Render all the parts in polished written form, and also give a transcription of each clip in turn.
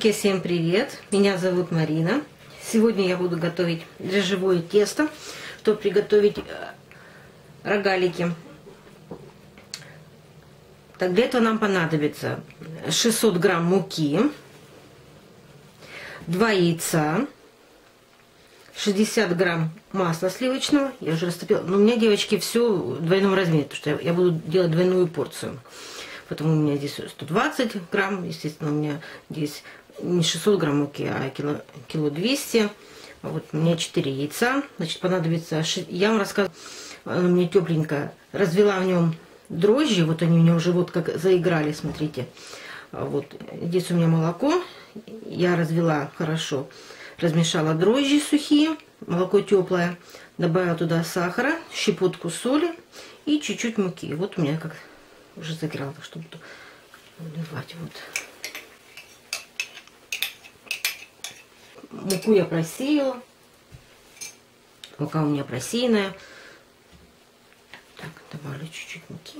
Всем привет! Меня зовут Марина. Сегодня я буду готовить дрожжевое тесто, чтобы приготовить рогалики. Так, для этого нам понадобится 600 грамм муки, 2 яйца, 60 грамм масла сливочного. Я уже растопила. Но у меня, девочки, все в двойном размере, потому что я буду делать двойную порцию. Поэтому у меня здесь 120 грамм, естественно, у меня здесь не 600 грамм муки, а кило 200. Вот у меня 4 яйца, значит, понадобится, я вам рассказывала, оно мне тепленькое, развела в нем дрожжи, вот они у меня уже вот как заиграли, смотрите. Вот здесь у меня молоко, я развела хорошо, размешала дрожжи сухие, молоко теплое, добавила туда сахара, щепотку соли и чуть-чуть муки. Вот у меня как уже загрела, что буду выливать. Вот. Муку я просеяла. Мука у меня просеянная. Так, добавлю чуть-чуть муки.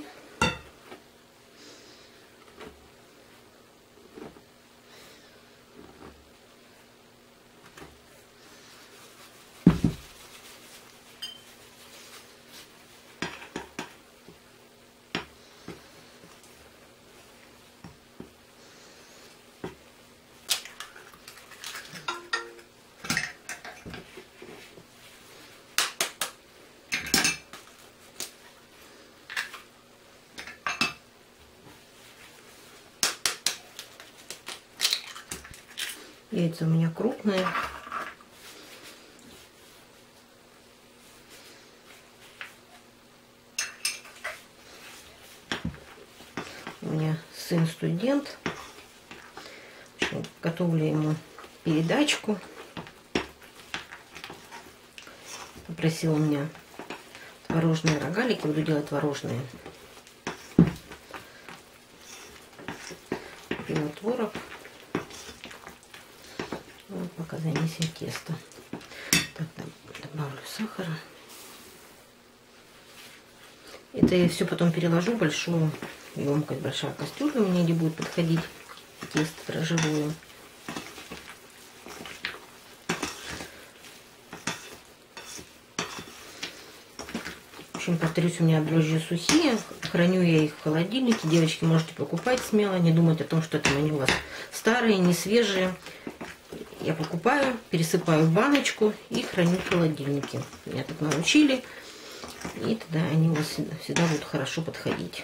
Яйца у меня крупные. У меня сын студент. Готовлю ему передачку. Попросил у меня творожные рогалики. Буду делать творожные. Купила творог. Вот пока занесем тесто. Так, добавлю сахара. Это я все потом переложу в большую емкость, большая кастрюля у меня, где будет подходить тесто дрожжевое. В общем, повторюсь, у меня дрожжи сухие. Храню я их в холодильнике. Девочки, можете покупать смело, не думать о том, что там они у вас старые, не свежие. Я покупаю, пересыпаю в баночку и храню в холодильнике. Меня так научили, и тогда они у вас всегда будут хорошо подходить.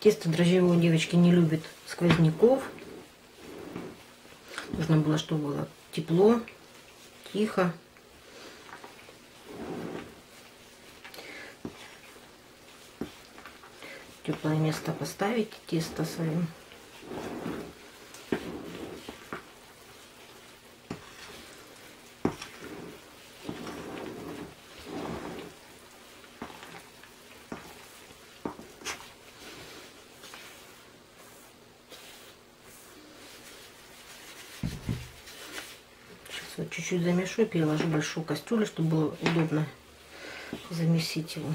Тесто дрожжевое, девочки, не любит сквозняков. Нужно было, чтобы было тепло, тихо. В теплое место поставить тесто свое. Вот чуть-чуть замешу и переложу в большую кастрюлю, чтобы было удобно замесить его.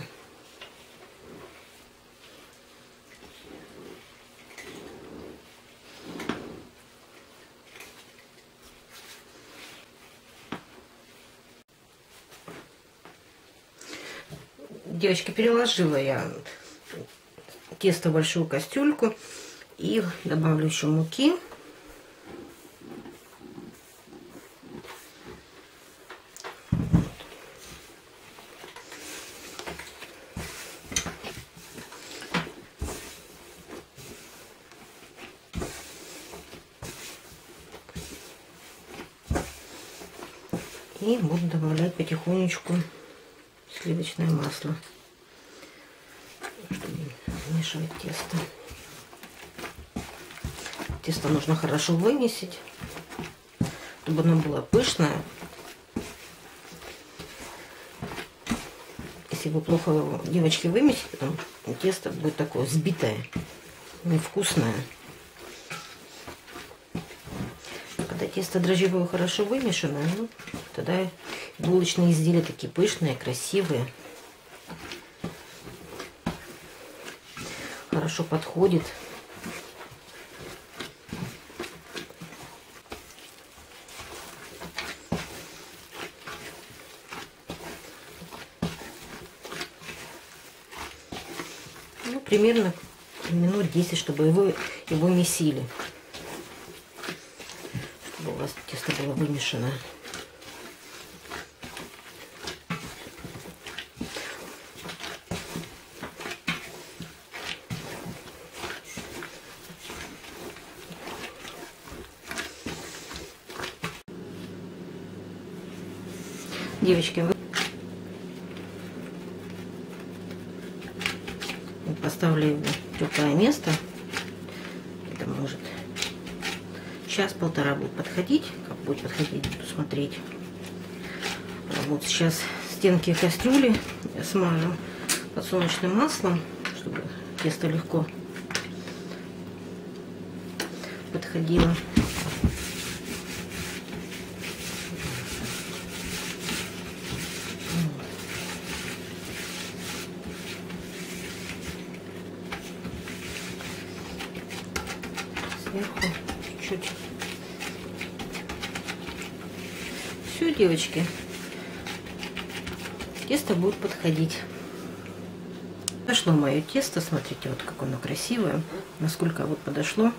Девочки, переложила я тесто в большую кастрюльку и добавлю еще муки. И буду добавлять потихонечку сливочное масло, чтобы мешать тесто. Тесто нужно хорошо вымесить, чтобы оно было пышное. Если вы плохо его, девочки, вымесите, то тесто будет такое сбитое, невкусное. Когда тесто дрожжевое хорошо вымешано, ну, тогда булочные изделия такие пышные, красивые. Хорошо подходит. Ну, примерно минут 10, чтобы его месили. Чтобы у вас тесто было вымешано. Девочки, поставлю его в теплое место. Это может час-полтора будет подходить. Как будет подходить, буду смотреть. Вот сейчас стенки кастрюли я смажу подсолнечным маслом, чтобы тесто легко подходило. Сверху чуть-чуть. Все, девочки, тесто будет подходить. Подошло мое тесто, смотрите, вот как оно красивое, насколько вот подошло,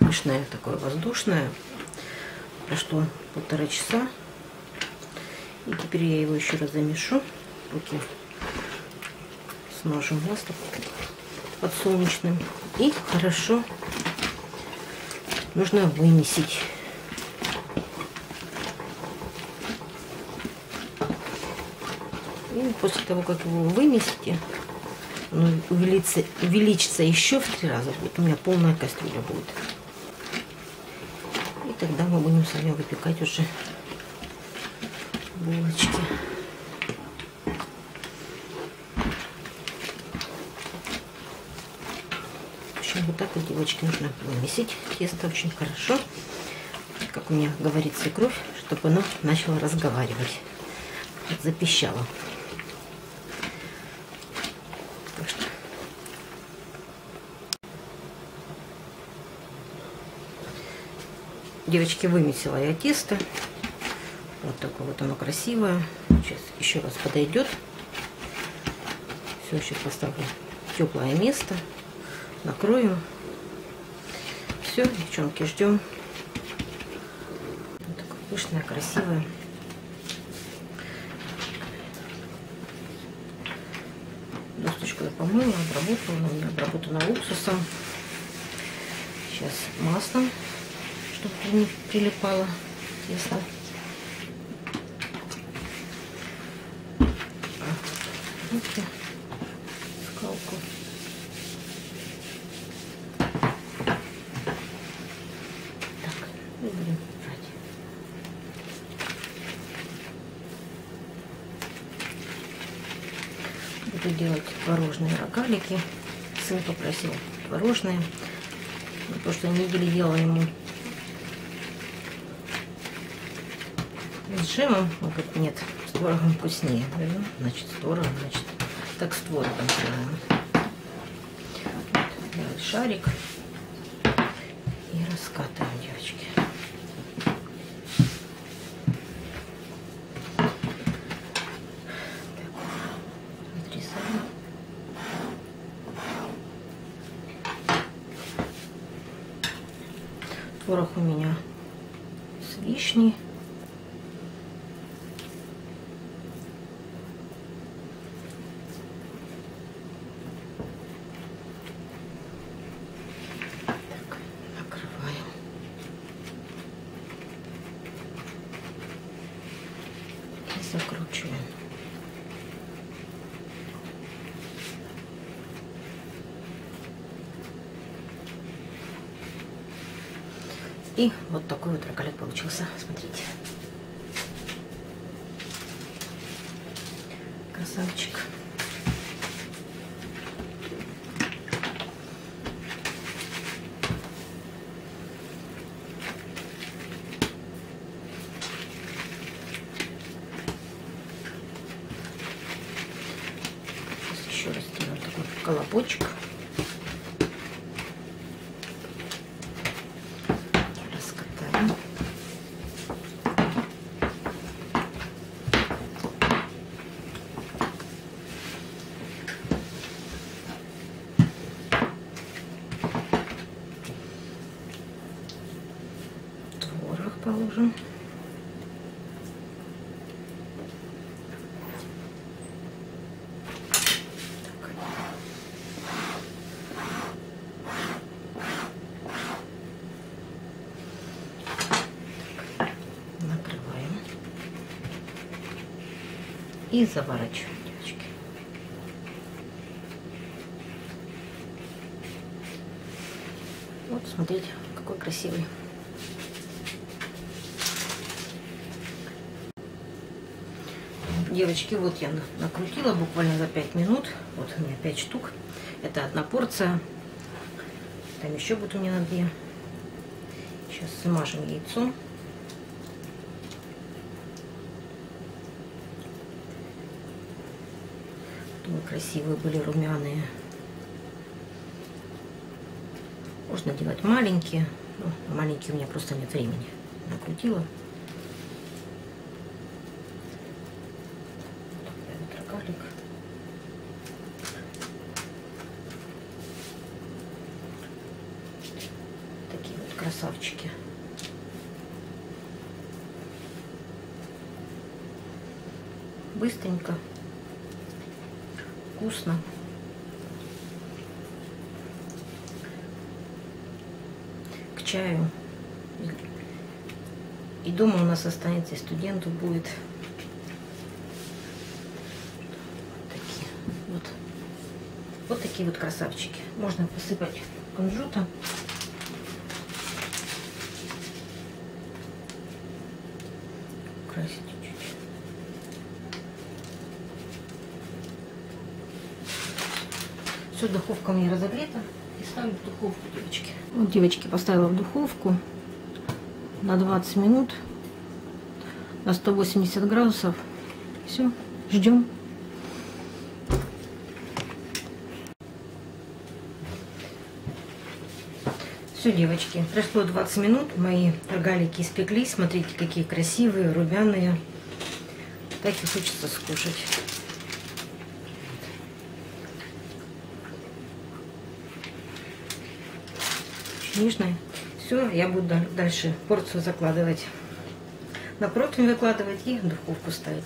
пышное такое, воздушное. Прошло полтора часа, и теперь я его еще раз замешу, руки смажу маслом подсолнечным и хорошо нужно вымесить. И после того, как его вымесите, оно увеличится еще в 3 раза. Вот у меня полная кастрюля будет. И тогда мы будем с вами выпекать уже булочки. Вот так вот, девочки, нужно вымесить тесто очень хорошо, как у меня говорит свекровь, чтобы оно начало разговаривать, запищало. Так что. Девочки, вымесила я тесто, вот такое вот оно красивое. Сейчас еще раз подойдет. Все, сейчас поставлю в теплое место. Накроем. Все, девчонки, ждем. Вот такое пышное, красивое. Досточку я помыла, обработала. Она у меня обработана уксусом. Сейчас маслом, чтобы не прилипало тесто. Скалку. Будем брать. Буду делать творожные рогалики. Сын попросил творожные, потому что неделю делала ему с джемом. Он говорит, нет, с творогом вкуснее. Значит, с творогом, значит, так с творогом делаем. Вот, шарик и раскатываем, девочки. Творог у меня с вишней. Так, накрываем. закручиваем. И вот такой вот рогалик получился, смотрите. Красавчик. Еще раз делаем такой колобочек. Положим. Так. Так. Накрываем и заворачиваем, девочки. Вот, смотрите, какой красивый. Девочки, вот я накрутила буквально за 5 минут. Вот у меня 5 штук. Это одна порция. Там еще будет у меня на 2. Сейчас смажем яйцо. Думаю, красивые были румяные. Можно делать маленькие. Но маленькие у меня просто нет времени. Накрутила. Такие вот красавчики. Быстренько, вкусно. К чаю. И дома у нас останется, и студенту будет. Вот такие вот красавчики. Можно посыпать кунжутом. Украсить чуть-чуть. Все, духовка у меня разогрета. И ставим в духовку, девочки. Вот, девочки, поставила в духовку на 20 минут. На 180 градусов. Все, ждем. Все, девочки, прошло 20 минут, мои рогалики испеклись. Смотрите, какие красивые, румяные. Так и хочется скушать. Нежные. Все, я буду дальше порцию закладывать. На противень выкладывать и в духовку ставить.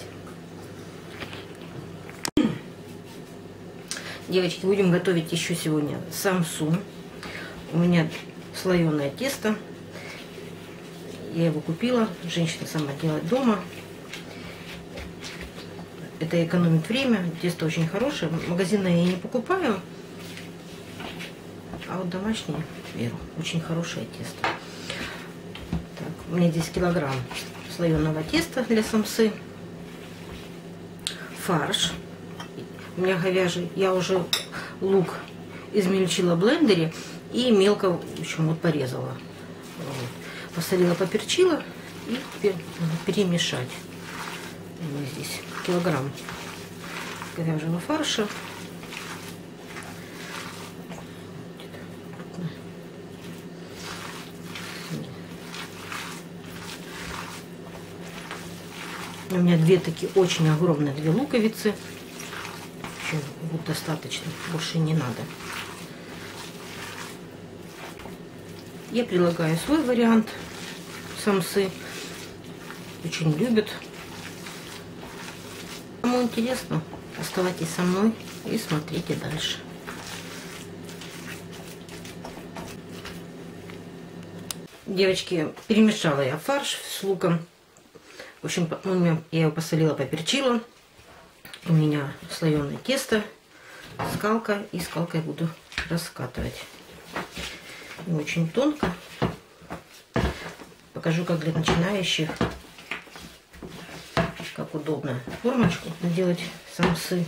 Девочки, будем готовить еще сегодня самсу. У меня слоеное тесто. Я его купила. Женщина сама делает дома. Это экономит время. Тесто очень хорошее. Магазинное я не покупаю. А вот домашнее беру. Очень хорошее тесто. Так, у меня здесь килограмм слоеного теста для самсы. Фарш. У меня говяжий. Я уже лук измельчила в блендере. И мелко, в общем, вот порезала. Вот. Посолила, поперчила. И теперь перемешать. У меня здесь килограмм говяжьего фарша. У меня две такие очень огромные, две луковицы. Вот достаточно, больше не надо. Я предлагаю свой вариант самсы. Очень любят. Кому интересно, оставайтесь со мной и смотрите дальше. Девочки, перемешала я фарш с луком. В общем, я его посолила, поперчила. У меня слоеное тесто, скалка, и скалкой буду раскатывать. Не очень тонко. Покажу, как для начинающих, как удобно формочку делать самсы.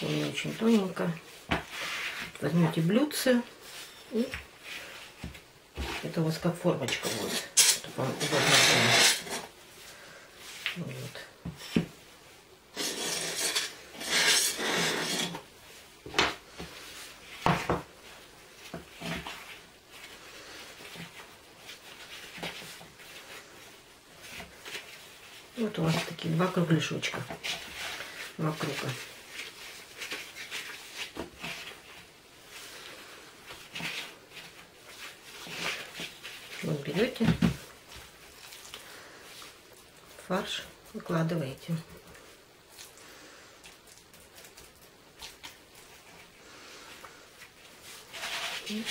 Не очень тоненько. Возьмете блюдце, и это у вас как формочка будет, чтобы вам удобно было. Вот. Вот у вас такие два кругляшочка, два круга. Вот берете фарш, выкладываете. И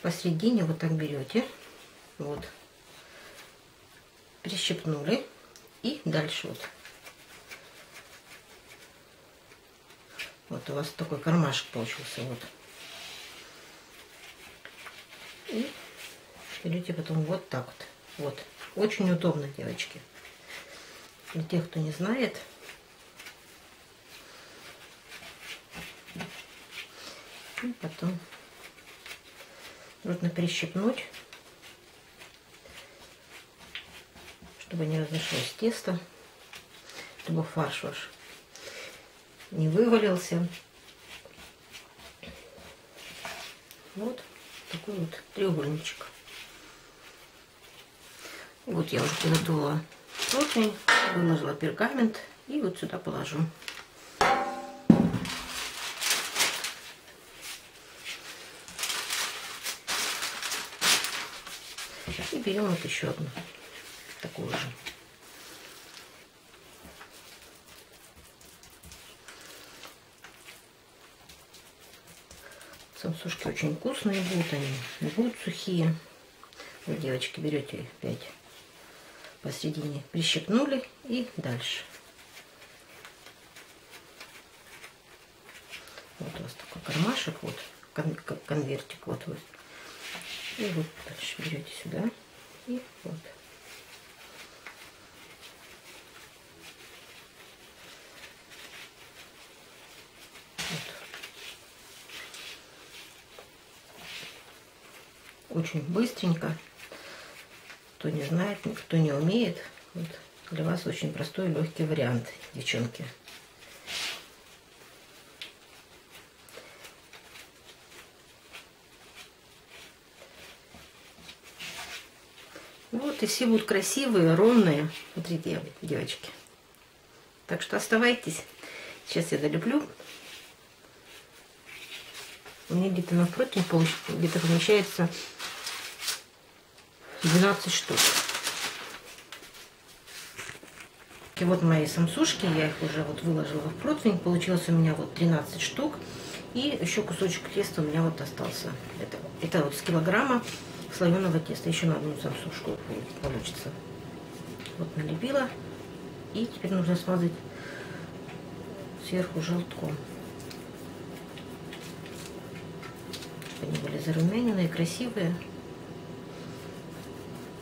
посередине вот так берете, вот, прищипнули и дальше вот. Вот у вас такой кармашек получился, вот. И берете потом вот так вот. Вот. Очень удобно, девочки. Для тех, кто не знает. И потом нужно прищипнуть, чтобы не разошлось тесто, чтобы фарш ваш не вывалился. Вот такой вот треугольничек. Вот я уже приготовила противень, выложила пергамент и вот сюда положу. И берем вот еще одну, такую же. Самсушки очень вкусные будут, они не будут сухие. Вот, девочки, берете опять. Посередине прищипнули и дальше. Вот у вас такой кармашек, вот конвертик, вот вот. И вот дальше берете сюда и вот. Вот. Очень быстренько. Кто не знает, кто не умеет, вот для вас очень простой и легкий вариант, девчонки. Вот и все будут красивые, ровные. Смотрите, девочки. Так что оставайтесь. Сейчас я долеплю. У меня где-то напротив где-то помещается 12 штук. И вот мои самсушки, я их уже вот выложила в противень. Получилось у меня вот 13 штук. И еще кусочек теста у меня вот остался. Это вот с килограмма слоеного теста. Еще на одну самсушку получится. Вот налепила. И теперь нужно смазать сверху желтком. Чтобы они были зарумяненные, красивые.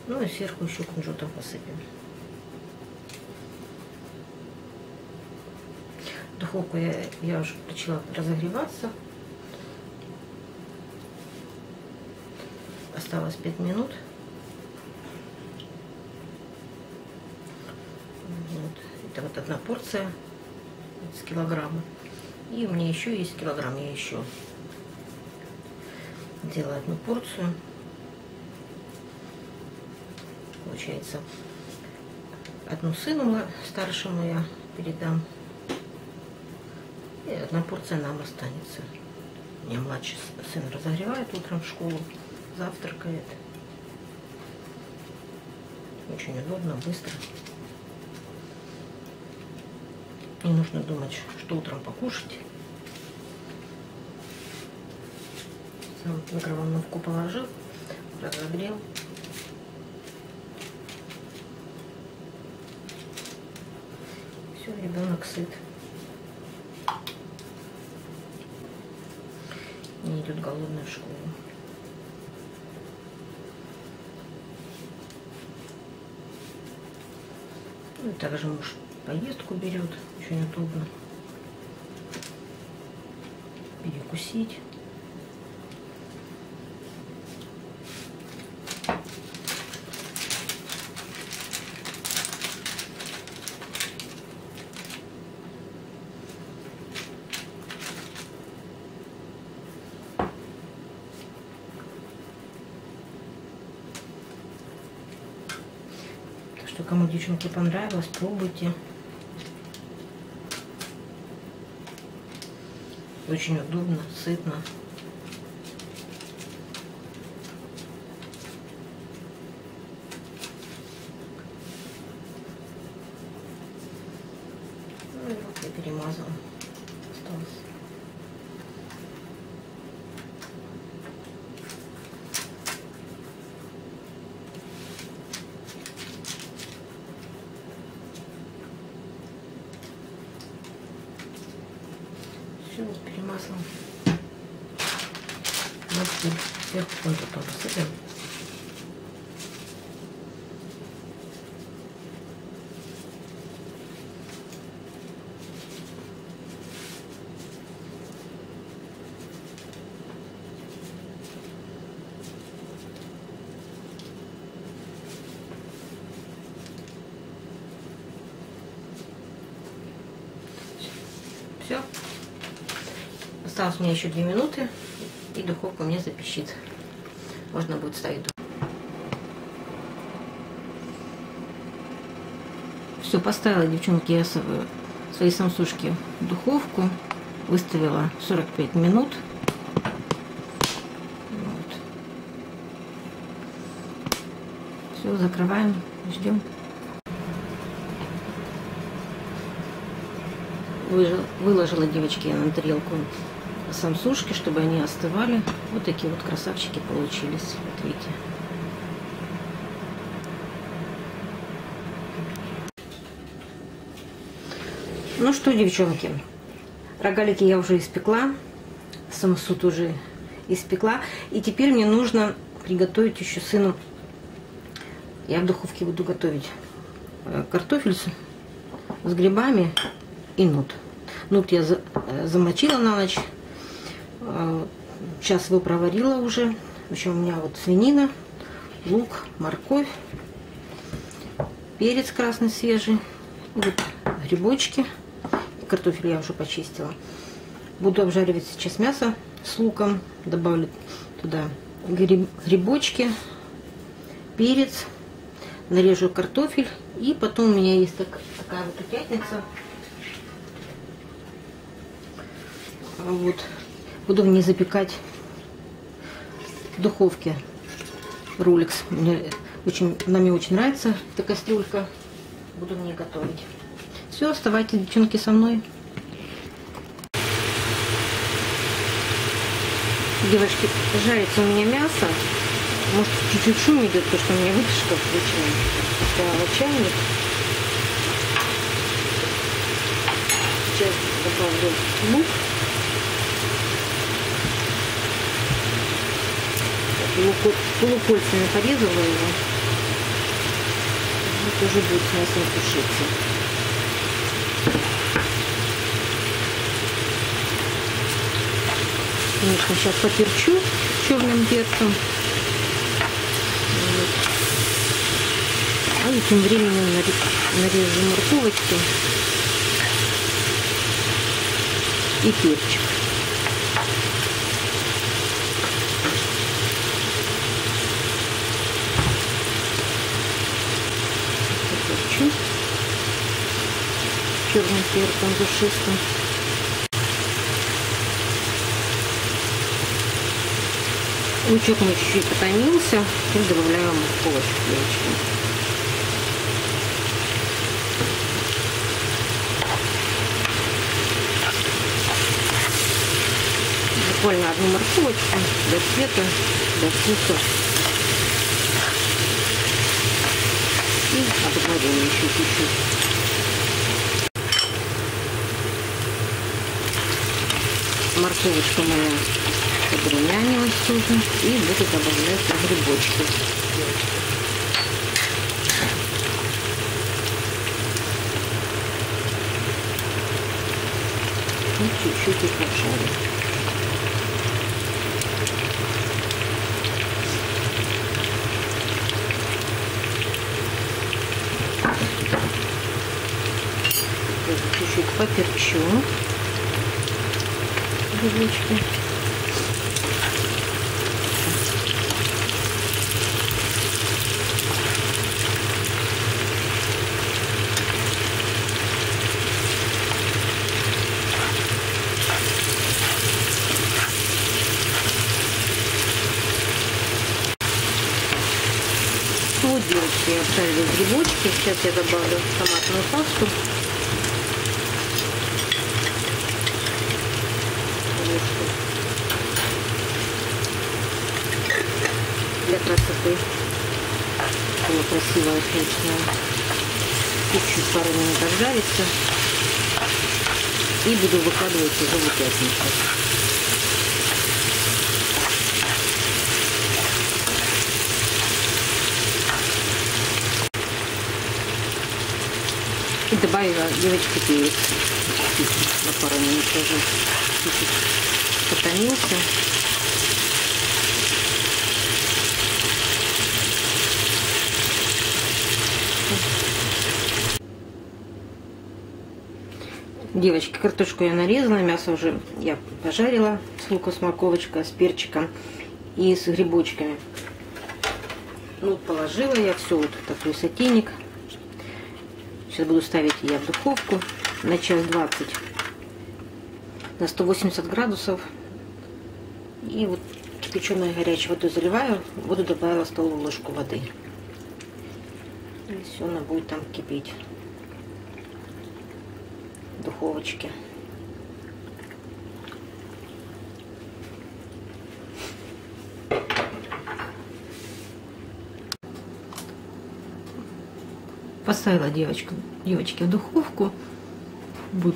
Ну и сверху еще кунжутом посыпем. Духовку я уже включила разогреваться. Осталось 5 минут. Вот. Это вот одна порция с килограмма. И у меня еще есть килограмм. Я еще делаю одну порцию. Получается, одну сыну старшему я передам, и одна порция нам останется. У меня младший сын разогревает утром в школу, завтракает. Очень удобно, быстро. Не нужно думать, что утром покушать. Сам в микроволновку положил, разогрел. Все, ребенок сыт. Не идет голодный в школу. Ну, и также муж поездку берет, очень удобно. Перекусить. Кому, девчонки, понравилось, пробуйте. Очень удобно, сытно. Ну и вот я перемазала. Осталось. Перемазываем. Сверху фундуком посыпем. Все. Осталось у меня еще 2 минуты, и духовка у меня запищит. Можно будет ставить духовку. Все, поставила, девчонки, я свои самсушки в духовку. Выставила 45 минут. Вот. Все, закрываем, ждем. Выложила, девочки, я на тарелку самсушки, чтобы они остывали. Вот такие вот красавчики получились. Вот видите. Ну что, девчонки, рогалики я уже испекла, самсу тоже испекла. И теперь мне нужно приготовить еще сыну. Я в духовке буду готовить картофель с грибами и нут. Нут я замочила на ночь. Сейчас его проварила уже. В общем, у меня вот свинина, лук, морковь, перец красный свежий, и вот грибочки. И картофель я уже почистила. Буду обжаривать сейчас мясо с луком. Добавлю туда грибочки, перец. Нарежу картофель. И потом у меня есть такая вот пятница. Вот. Буду в ней запекать в духовке руликс. Она мне очень нравится, эта кастрюлька. Буду в ней готовить. Все, оставайтесь, девчонки, со мной. Девочки, жарится у меня мясо. Может, чуть-чуть шум идет, потому что у меня вытяжка включена. Поставила чайник. Сейчас добавлю лук. Полукольцами порезала его. Вот уже будет с мясом тушиться. Конечно, сейчас поперчу черным перцем. Вот. А и тем временем нарежу морковочки и перчик. Черным перцем душистым. Лучок мы чуть-чуть потомился, и добавляем овощи клетчатые. Буквально одну морковочку до цвета, до вкуса. И обжарим еще чуть-чуть. Морковочка моя подрумянилась тоже. И буду добавлять грибочки. И чуть-чуть их обжарим. Чуть-чуть поперчу грибочки. Вот, девочки, я обжарила грибочки. Сейчас я добавлю томатную пасту. Для красоты. Было красиво, отлично. Чуть-чуть пару минут обжарится. И буду выкладывать уже в пятницу. И добавила, девочки, перец. На пару минут тоже чуть-чуть потомился. Девочки, картошку я нарезала, мясо уже я пожарила с луком, с морковочкой, с перчиком и с грибочками. Ну, положила я все вот в такой сотейник. Сейчас буду ставить я в духовку на час 20, на 180 градусов. И вот кипяченой горячей водой заливаю, воду добавила столовую ложку воды. И все, она будет там кипеть. Духовочки. Поставила девочки в духовку, будет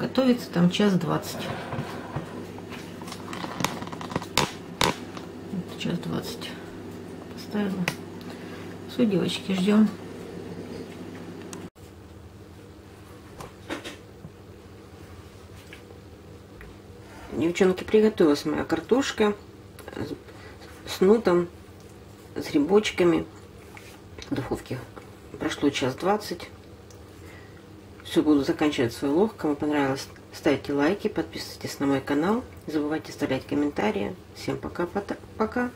готовиться там час 20. Вот, час 20 поставила. Все, девочки, ждем. Девчонки, приготовилась моя картошка с нутом, с грибочками. В духовке прошло час 20. Все, буду заканчивать свой влог. Кому понравилось, ставьте лайки, подписывайтесь на мой канал. Не забывайте оставлять комментарии. Всем пока-пока.